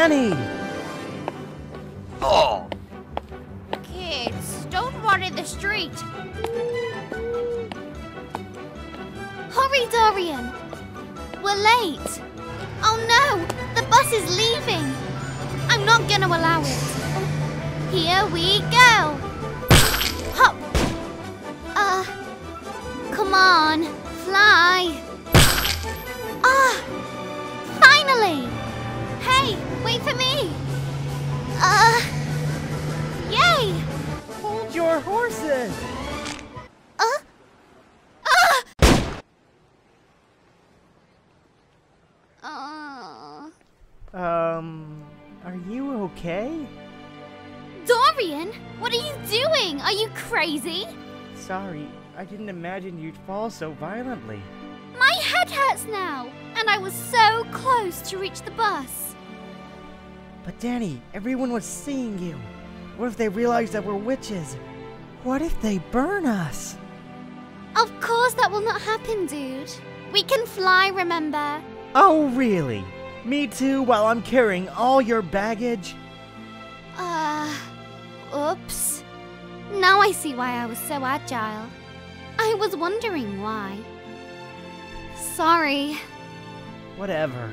Dani! Oh! Kids, don't run in the street! Hurry, Dorian! We're late! Oh no! The bus is leaving! I'm not gonna allow it! Here we go! Hop! Come on! Fly! Finally! Hey, wait for me! Yay! Hold your horses! Are you okay? Dorian, what are you doing? Are you crazy? Sorry, I didn't imagine you'd fall so violently. My head hurts now, and I was so close to reach the bus. But Dani, everyone was seeing you. What if they realize that we're witches? What if they burn us? Of course that will not happen, dude. We can fly, remember? Oh, really? Me too, while I'm carrying all your baggage? Oops. Now I see why I was so agile. I was wondering why. Sorry. Whatever.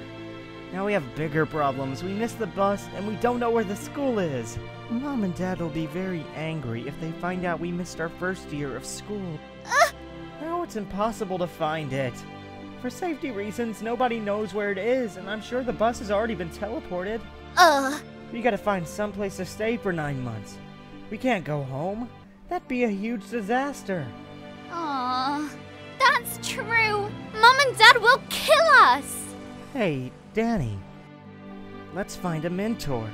Now we have bigger problems. We missed the bus, and we don't know where the school is. Mom and Dad will be very angry if they find out we missed our first year of school. Now it's impossible to find it. For safety reasons, nobody knows where it is, and I'm sure the bus has already been teleported. We gotta find someplace to stay for 9 months. We can't go home. That'd be a huge disaster. Aww, that's true. Mom and Dad will kill us! Hey, Dani, let's find a mentor.